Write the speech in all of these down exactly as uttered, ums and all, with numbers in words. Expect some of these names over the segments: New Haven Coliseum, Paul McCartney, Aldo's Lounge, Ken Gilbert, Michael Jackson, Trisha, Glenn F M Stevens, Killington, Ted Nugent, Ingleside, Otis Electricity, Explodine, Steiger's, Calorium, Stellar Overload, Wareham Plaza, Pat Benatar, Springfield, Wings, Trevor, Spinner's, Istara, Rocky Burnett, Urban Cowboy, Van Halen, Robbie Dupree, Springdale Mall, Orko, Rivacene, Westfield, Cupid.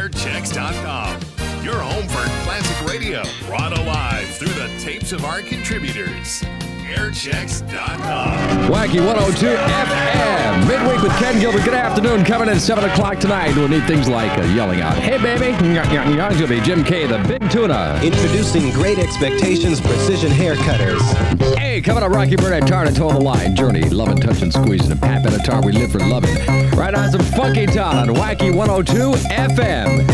airchecks dot com. Your home for classic radio, brought alive through the tapes of our contributors. airchecks dot com. Wacky one oh two F M. Midweek with Ken Gilbert. Good afternoon. Coming in at seven o'clock tonight. We'll need things like uh, yelling out, hey, baby. It's going to be Jim K, the Big Tuna. Introducing Great Expectations Precision Hair Cutters. Hey, coming up, Rocky Burnett, Tarnatone, Hawaii. Journey, loving, touching, squeezing. And Pat Benatar, we live for loving. Right on some Funky Town on Wacky one oh two F M.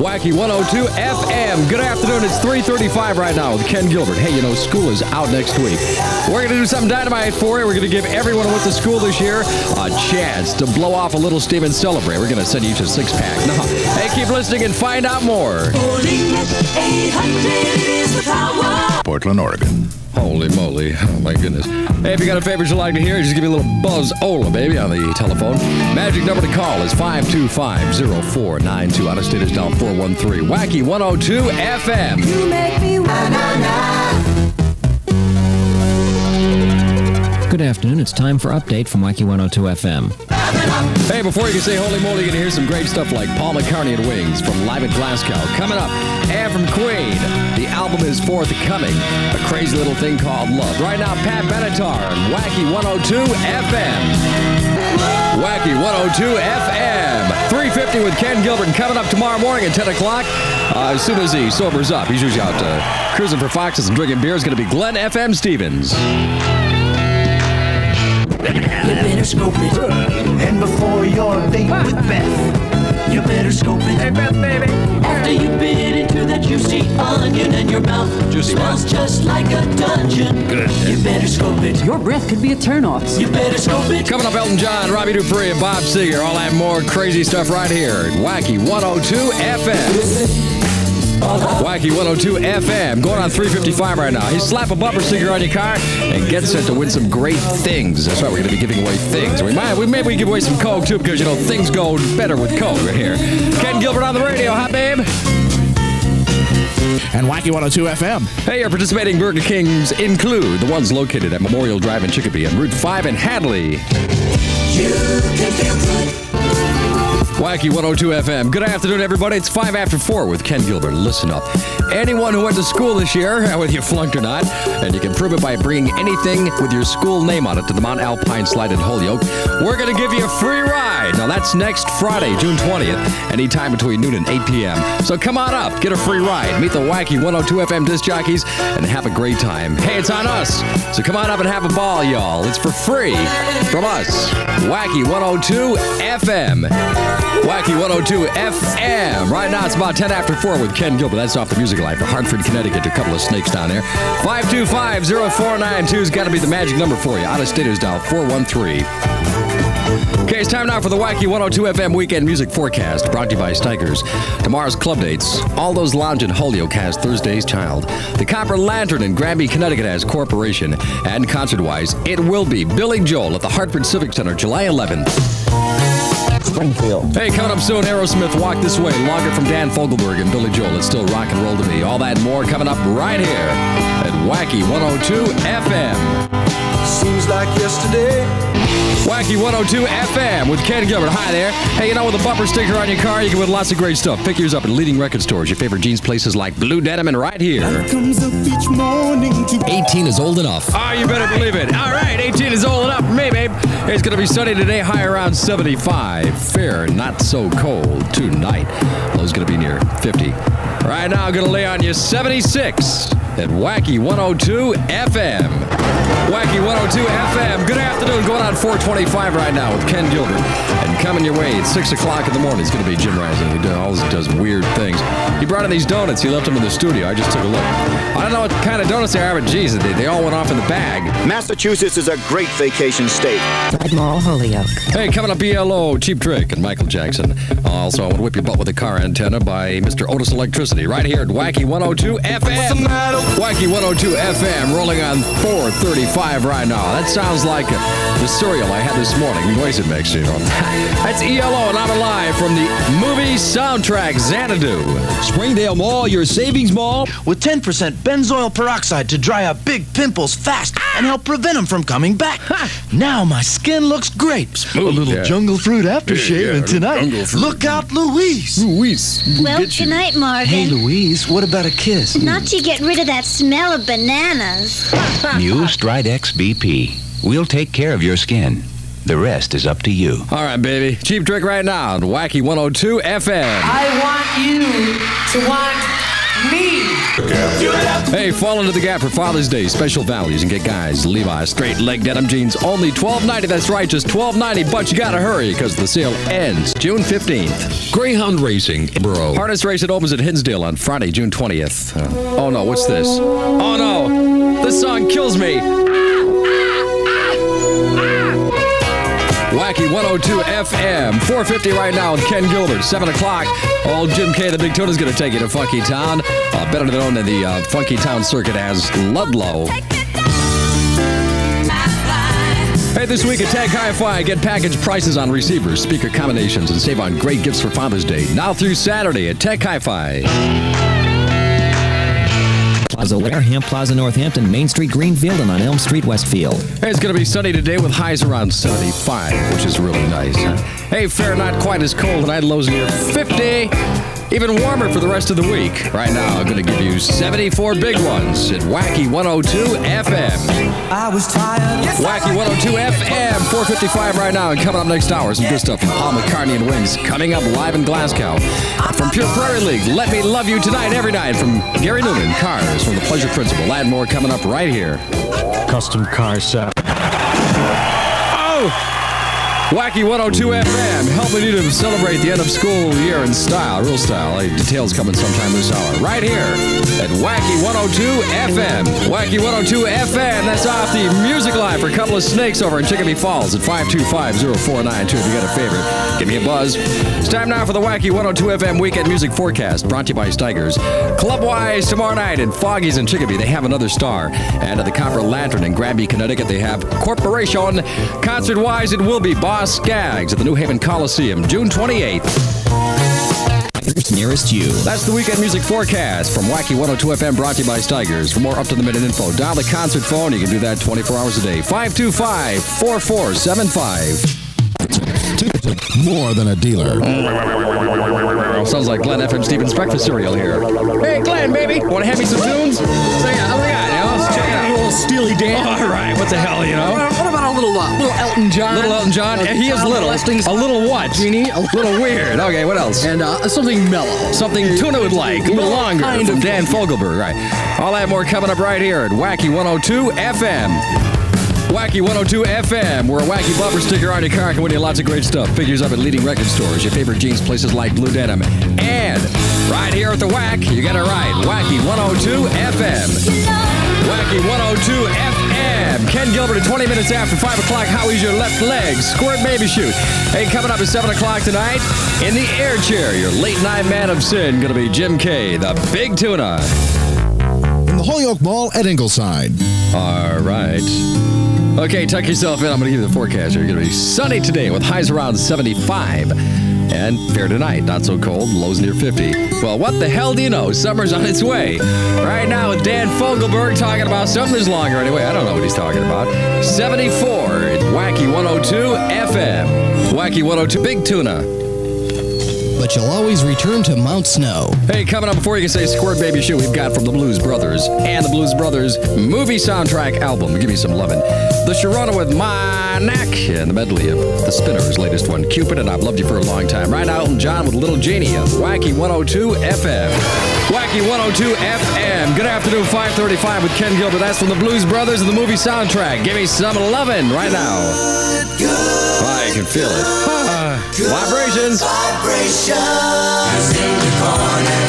Wacky one oh two F M. Good afternoon. It's three thirty-five right now with Ken Gilbert. Hey, you know, school is out next week. We're going to do something dynamite for you. We're going to give everyone who went to school this year a chance to blow off a little steam and celebrate. We're going to send you to six-pack. No. Hey, keep listening and find out more. Portland, Oregon. Holy moly. Oh, my goodness. Hey, if you got a favorite you'd like to hear, just give me a little buzz Ola, baby, on the telephone. Magic number to call is five two five, zero four nine two. Out of state is dial four one three. Wacky one oh two F M. You make me wanna. Good afternoon. It's time for Update from Wacky one oh two F M. Hey, before you can say holy moly, you're going to hear some great stuff like Paul McCartney and Wings from Live at Glasgow. Coming up, and from Queen, the album is forthcoming, A Crazy Little Thing Called Love. Right now, Pat Benatar on Wacky one oh two F M. Wacky one oh two F M. three fifty with Ken Gilbert. Coming up tomorrow morning at ten o'clock. Uh, as soon as he sobers up, he's usually out uh, cruising for foxes and drinking beer. It's going to be Glenn F M Stevens. You better scope it, and before your date with Beth, you better scope it. Hey, Beth, baby. After you bit into that juicy onion and your mouth juicy smells one. Just like a dungeon. Good. You better scope it. Your breath could be a turnoff. You better scope it. Coming up, Elton John, Robbie Dupree, and Bob Seger. All that more crazy stuff right here at Wacky one oh two F M. Wacky one oh two F M, going on three fifty-five right now. You slap a bumper sticker on your car and get set to win some great things. That's right, we're going to be giving away things. We might, we maybe we give away some Coke, too, because, you know, things go better with Coke right here. Ken Gilbert on the radio, huh, babe? And Wacky one oh two F M. Hey, your participating Burger Kings include the ones located at Memorial Drive in Chicopee and Route five in Hadley. You can feel good. Wacky one oh two F M. Good afternoon, everybody. It's five after four with Ken Gilbert. Listen up. Anyone who went to school this year, whether you flunked or not, and you can prove it by bringing anything with your school name on it to the Mount Alpine Slide in Holyoke, we're going to give you a free ride. Now, that's next Friday, June twentieth, anytime between noon and eight p.m. So come on up, get a free ride, meet the Wacky one oh two F M disc jockeys, and have a great time. Hey, it's on us. So come on up and have a ball, y'all. It's for free from us. Wacky one oh two F M. Wacky one oh two F M. Right now, it's about ten after four with Ken Gilbert. That's off the music line for Hartford, Connecticut. A couple of snakes down there. five two five, zero four nine two's got to be the magic number for you. Out of state is dial four one three. Okay, it's time now for the Wacky one oh two F M Weekend Music Forecast, brought to you by Stikers. Tomorrow's club dates. Aldo's Lounge in Holyoke has Thursday's Child. The Copper Lantern in Granby, Connecticut has Corporation. And concert-wise, it will be Billy Joel at the Hartford Civic Center, July eleventh. Greenfield. Hey, coming up soon, Aerosmith, Walk This Way. Longer from Dan Fogelberg and Billy Joel. It's still rock and roll to me. All that and more coming up right here at Wacky one oh two F M. Seems like yesterday. Wacky one oh two F M with Ken Gilbert. Hi there. Hey, you know, with a bumper sticker on your car, you can win lots of great stuff. Pick yours up at leading record stores, your favorite jeans places like Blue Denim, and right here. Comes up each morning to eighteen is old enough. Oh, you better believe it. All right, eighteen is old enough for me, babe. It's going to be sunny today, high around seventy-five. Fair, not so cold tonight. Low's going to be near fifty. Right now, I'm going to lay on you seventy-six at Wacky one oh two F M. Wacky one oh two F M. Good afternoon. Going on four twenty-five right now with Ken Gilbert. And coming your way at six o'clock in the morning, it's going to be Jim Rising. He always does weird things. He brought in these donuts. He left them in the studio. I just took a look. I don't know what kind of donuts they are, but geez, they, they all went off in the bag. Massachusetts is a great vacation state. Red Mall, Holyoke. Hey, coming up, B L O, Cheap Trick, and Michael Jackson. Also, I want to whip your butt with a car antenna by Mister Otis Electricity right here at Wacky one oh two F M. Wacky one oh two F M, rolling on four thirty-five right now. That sounds like the cereal I had this morning. The noise it makes, you know. That's E L O, and I'm alive from the movie soundtrack Xanadu. Springdale Mall, your savings mall. With ten percent benzoyl peroxide to dry out big pimples fast and help prevent them from coming back. Now my skin looks great. Smooth, a little yeah. jungle fruit aftershave, yeah, yeah, and tonight, look out, Louise. Louise. We'll well, good night, Marvin. Hey, Louise, what about a kiss? Not to get rid of that smell of bananas. New Stride X B P. We'll take care of your skin. The rest is up to you. All right, baby. Cheap trick right now on Wacky one oh two F M. I want you to want me. Hey, fall into the Gap for Father's Day. Special values and get guys Levi's straight leg denim jeans. Only twelve ninety. That's right, just twelve ninety. But you gotta hurry because the sale ends June fifteenth. Greyhound Racing, bro. Harness race it opens at Hinsdale on Friday, June twentieth. Uh, oh no, what's this? Oh no, this song kills me. Wacky one oh two F M, four fifty right now with Ken Gilbert, seven o'clock. Old Jim K, the Big Tuna's going to take you to Funky Town. Uh, better known in the uh, Funky Town circuit as Ludlow. Hey, this week at Tech Hi-Fi, get package prices on receivers, speaker combinations, and save on great gifts for Father's Day. Now through Saturday at Tech Hi-Fi. Plaza Wareham, Plaza Northampton, Main Street, Greenfield, and on Elm Street, Westfield. Hey, it's going to be sunny today with highs around seventy-five, which is really nice. Huh? Hey, fair, not quite as cold, tonight lows near fifty. Even warmer for the rest of the week. Right now, I'm going to give you seventy-four big ones at Wacky one oh two F M. I was tired. Yes, Wacky one oh two F M, four fifty-five right now. And coming up next hour, some good stuff from Paul McCartney and Wings. Coming up live in Glasgow. From Pure Prairie League, Let Me Love You Tonight, Every Night. From Gary Newman, Cars, from The Pleasure Principle. Add more coming up right here. Custom car set. Oh! Wacky one oh two F M, helping you to celebrate the end of school year in style, real style. Hey, details coming sometime this hour, right here at Wacky one oh two F M. Wacky one oh two F M, that's off the music line for a couple of snakes over in Chicopee Falls at five two five, oh four nine two if you got a favorite. Give me a buzz. It's time now for the Wacky one oh two F M Weekend Music Forecast, brought to you by Steiger's. Clubwise tomorrow night at Foggy's in Chicopee, they have Another Star. And at the Copper Lantern in Granby, Connecticut, they have Corporation. Concert-wise, it will be Bob Skaggs at the New Haven Coliseum, June twenty-eighth. Nearest you. That's the weekend music forecast from Wacky one oh two F M, brought to you by Steiger's. For more up-to-the-minute info, dial the concert phone. You can do that twenty-four hours a day. five two five, four four seven five. More than a dealer. Sounds like Glenn F M Stevens' breakfast cereal here. Hey, Glenn, baby. Want to have me some tunes? So, yeah, how we got, you know? Let's check it out. A little Steely Dan. Oh, all right, what the hell, you know? What about a little, uh, little Elton John? Little Elton John. Uh, he is little. Listings. A little what? Genie. A little weird. Okay, what else? And uh, something mellow. Something uh, Tuna would like. A little longer. Kind from of Dan Fogelberg, right. All that more coming up right here at Wacky one oh two F M. Wacky one oh two F M, where a wacky bumper sticker on your car can win you lots of great stuff. Figures up at leading record stores, your favorite jeans places like Blue Denim. And right here at the Wack, you got it right. Wacky one oh two F M. Wacky one oh two F M. Ken Gilbert at twenty minutes after five o'clock. How is your left leg? Squirt baby shoot. Hey, coming up at seven o'clock tonight, in the air chair, your late night man of sin, going to be Jim K, the Big Tuna. In the Holyoke Mall at Ingleside. All right. Okay, tuck yourself in. I'm going to give you the forecast. You're going to be sunny today with highs around seventy-five. And fair tonight. Not so cold. Lows near fifty. Well, what the hell do you know? Summer's on its way. Right now with Dan Fogelberg talking about something that's longer anyway. I don't know what he's talking about. seventy-four at Wacky one oh two F M. Wacky one oh two Big Tuna. But you'll always return to Mount Snow. Hey, coming up before you can say squirt baby shoe, we've got from the Blues Brothers and the Blues Brothers movie soundtrack album. Give me some lovin'. The Sharona with My Neck and the medley of the Spinner's latest one, Cupid and I've Loved You for a Long Time. Right now, Elton John with Little Genie on Wacky one oh two F M. Wacky one oh two F M. Good afternoon, five thirty-five with Ken Gilbert. That's from the Blues Brothers and the movie soundtrack. Give me some lovin' right now. Good, good, oh, I can feel it. Huh. Good vibrations. Vibrations in the corner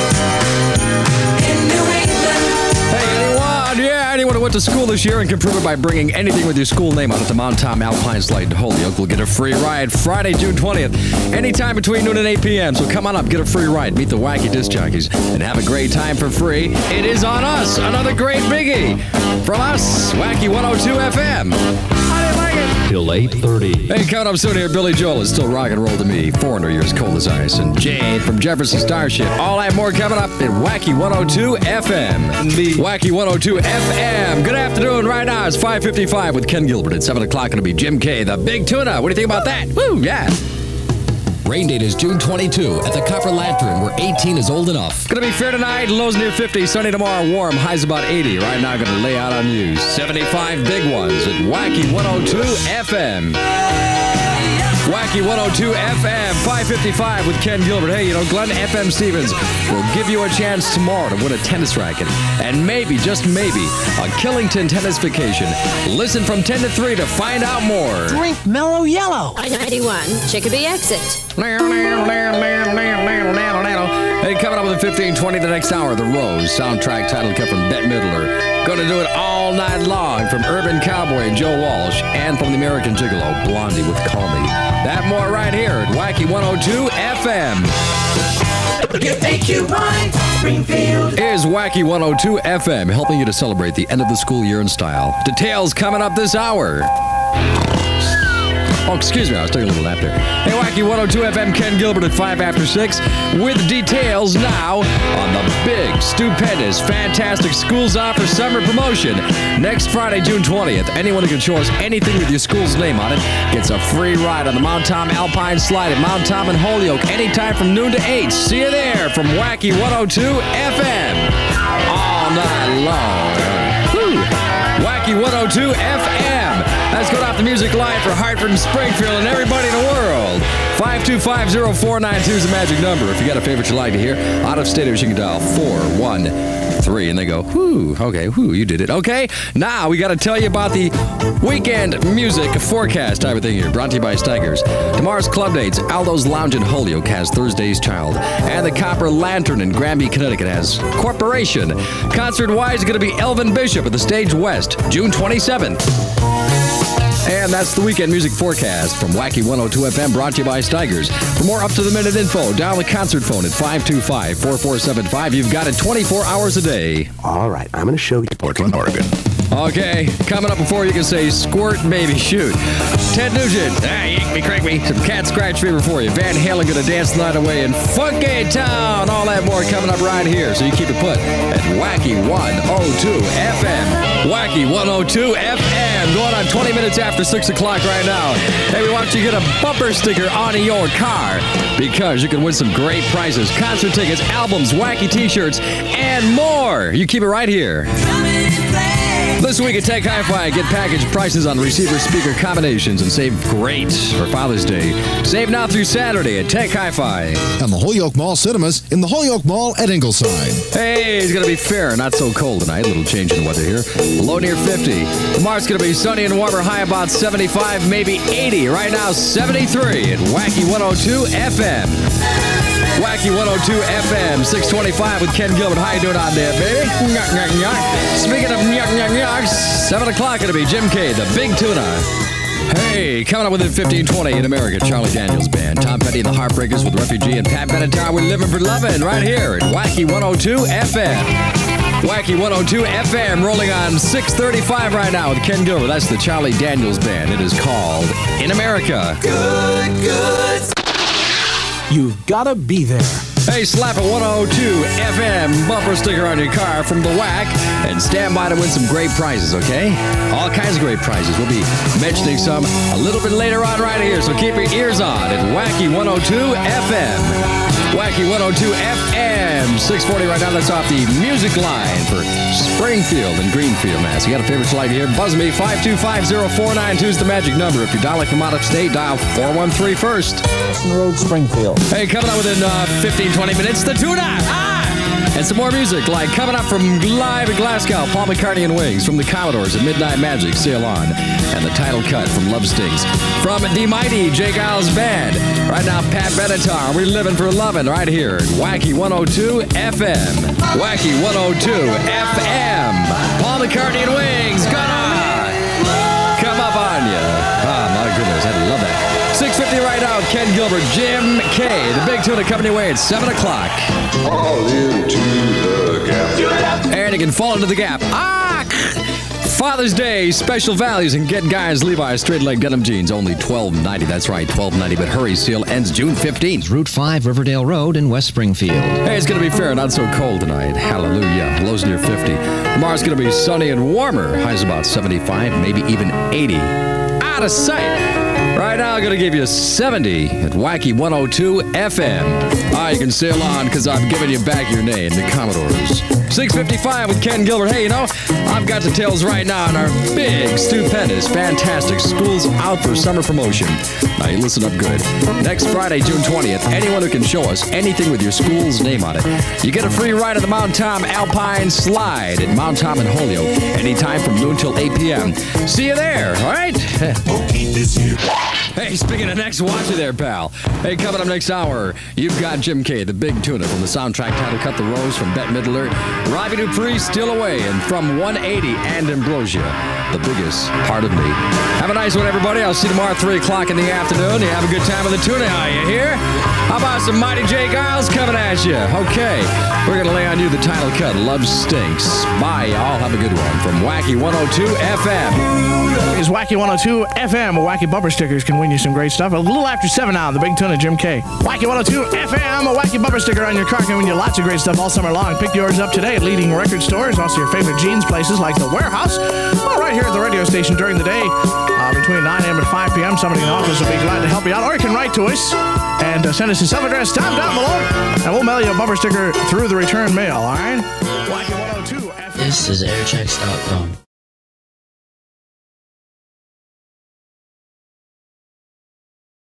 in New England. Hey, anyone? Yeah. Anyone who went to school this year and can prove it by bringing anything with your school name on it to Mount Tom, Alpine Slide, and Holyoke will get a free ride Friday, June twentieth, anytime between noon and eight p m So come on up, get a free ride, meet the wacky disc jockeys, and have a great time for free. It is on us, another great biggie. From us, Wacky one oh two F M. I didn't like it. Till eight thirty. Hey, coming up soon here, Billy Joel is still rock and roll to me. Foreigner, you're as cold as ice. And Jane from Jefferson Starship. All that more coming up in Wacky one oh two F M. The Wacky one oh two F M. Good afternoon. Right now it's five fifty-five with Ken Gilbert. At seven o'clock, it'll be Jim K, the Big Tuna. What do you think about that? Woo, yeah. Rain date is June twenty-second at the Copper Lantern, where eighteen is old enough. Gonna be fair tonight, lows near fifty, sunny tomorrow, warm, highs about eighty. Right now, gonna lay out on you seventy-five big ones at Wacky one oh two F M. Wacky one oh two F M, five fifty-five with Ken Gilbert. Hey, you know, Glenn F M Stevens will give you a chance tomorrow to win a tennis racket and maybe, just maybe, a Killington tennis vacation. Listen from ten to three to find out more. Drink Mellow Yellow. I ninety-one, Chicopee exit. Hey, coming up with the fifteen twenty the next hour, the Rose soundtrack title cut from Bette Midler. Gonna do it all night long from Urban Cowboy Joe Walsh and from the American Gigolo, Blondie with Call Me. That more right here at Wacky one oh two F M. You think you mind? Greenfield is Wacky one oh two F M, helping you to celebrate the end of the school year in style. Details coming up this hour. Oh, excuse me, I was taking a little nap there. Hey, Wacky one oh two F M, Ken Gilbert at five after six with details now on the big, stupendous, fantastic Schools Offer Summer Promotion. Next Friday, June twentieth, anyone who can show us anything with your school's name on it gets a free ride on the Mount Tom Alpine Slide at Mount Tom and Holyoke anytime from noon to eight. See you there from Wacky one oh two F M all night long. Woo. Wacky one oh two F M. Let's go off the music line for Hartford and Springfield and everybody in the world. five two five zero four nine two is the magic number. If you got a favorite you like to hear, out of staters, you can dial four one three. And they go, whoo, okay, whoo, you did it. Okay, now we got to tell you about the weekend music forecast type of thing here. Brought to you by Steiger's. Tomorrow's club dates, Aldo's Lounge in Holyoke has Thursday's Child. And the Copper Lantern in Granby, Connecticut has Corporation. Concert-wise, going to be Elvin Bishop at the Stage West, June twenty-seventh. And that's the weekend music forecast from Wacky one oh two F M, brought to you by Steiger's. For more up-to-the-minute info, dial the concert phone at five two five four four seven five. You've got it twenty-four hours a day. All right, I'm going to show you Portland, Oregon. Okay, coming up before you can say squirt, baby, shoot. Ted Nugent, ah, yank me, crank me. Some cat scratch fever for you. Van Halen going to dance the night away in Funky Town. All that more coming up right here, so you keep it put at Wacky one oh two F M. Wacky one oh two F M. Going on twenty minutes after six o'clock right now. Hey, we want you to get a bumper sticker on your car because you can win some great prizes, concert tickets, albums, wacky T-shirts, and more. You keep it right here. This week at Tech Hi-Fi, get package prices on receiver-speaker combinations and save great for Father's Day. Save now through Saturday at Tech Hi-Fi. And the Holyoke Mall Cinemas in the Holyoke Mall at Ingleside. Hey, it's going to be fair, not so cold tonight. A little change in the weather here. Low near fifty. Tomorrow's going to be sunny and warmer, high about seventy-five, maybe eighty. Right now, seventy-three at Wacky one oh two F M. Wacky one oh two F M, six twenty-five with Ken Gilbert. How you doing out there, baby? Nyuk, nyuk, nyuk. Speaking of nyuk, nyuk, nyuk. seven o'clock, it'll be Jim K, the Big Tuna. Hey, coming up within fifteen twenty in America, Charlie Daniels Band, Tom Petty and the Heartbreakers with Refugee, and Pat Benatar, We're Living for Lovin' right here at Wacky one oh two F M. Wacky one oh two F M rolling on six thirty-five right now with Ken Gilbert. That's the Charlie Daniels Band. It is called In America. Good, good. You've gotta be there. Hey, slap a one oh two F M bumper sticker on your car from the W A C and stand by to win some great prizes, okay? All kinds of great prizes. We'll be mentioning some a little bit later on right here, so keep your ears on at Wacky one oh two F M. Wacky one oh two F M, six forty right now. That's off the music line for Springfield and Greenfield, Mass. You got a favorite slide here? Buzz me, five two five zero four nine two is the magic number. If you're dialing from out of state, dial four one three first. Road, Springfield. Hey, coming up within uh, fifteen twenty minutes, the tune-up. Ah! And some more music, like coming up from live in Glasgow, Paul McCartney and Wings, from the Commodores at Midnight Magic, Sail On, and the title cut from Love Stings, from the mighty Jay Giles Band. Right now, Pat Benatar, We're Living for Lovin', right here at Wacky one oh two F M. Wacky one oh two F M. Paul McCartney and Wings, gonna come up on you. Oh, my goodness, I love that. six fifty right now, Ken Gilbert, Jim K, the big tuna coming your way at seven o'clock. Fall into the gap. And you can fall into the gap. Ah! Father's Day, special values, and get guys Levi's straight leg denim jeans, only twelve ninety. That's right, twelve ninety, but hurry, sale ends June fifteenth. Route five, Riverdale Road in West Springfield. Hey, it's going to be fair, not so cold tonight. Hallelujah. Lows near fifty. Tomorrow's going to be sunny and warmer. Highs about seventy-five, maybe even eighty. Out of sight. Right now, I'm going to give you seventy at Wacky one oh two F M. Ah, you can sail on because I'm giving you back your name, the Commodores. six fifty-five with Ken Gilbert. Hey, you know, I've got the details right now on our big, stupendous, fantastic Schools Out for Summer promotion. Now, you listen up good. Next Friday, June twentieth, anyone who can show us anything with your school's name on it, you get a free ride on the Mount Tom Alpine Slide at Mount Tom in Holyoke, anytime from noon till eight p m See you there, all right? Hey, speaking of next, watch you there, pal. Hey, coming up next hour, you've got Jim K, the big tuna from the soundtrack title cut, The Rose from Bette Midler, Robbie Dupree, Still Away, and from one eighty and Ambrosia, The Biggest Part of Me. Have a nice one, everybody. I'll see you tomorrow at three o'clock in the afternoon. You have a good time with the tuna, are you here? How about some Mighty J. Giles coming at you? Okay, we're going to lay on you the title cut, Love Stinks. Bye, y'all. Have a good one from Wacky one oh two F M. It's Wacky one oh two F M. Wacky bumper stickers can win you some great stuff. A little after seven now, the big tuna, Jim K. Wacky one oh two F M, a wacky bumper sticker on your car can win you lots of great stuff all summer long. Pick yours up today at leading record stores, also your favorite jeans places like The Warehouse. All right here at the radio station during the day, uh, between nine a m and five p m Somebody in the office will be glad to help you out. Or you can write to us and uh, send us a self-addressed Tom Tom Malone, and we'll mail you a bumper sticker through the return mail, all right? Wacky one oh two F M. This is Airchecks dot com.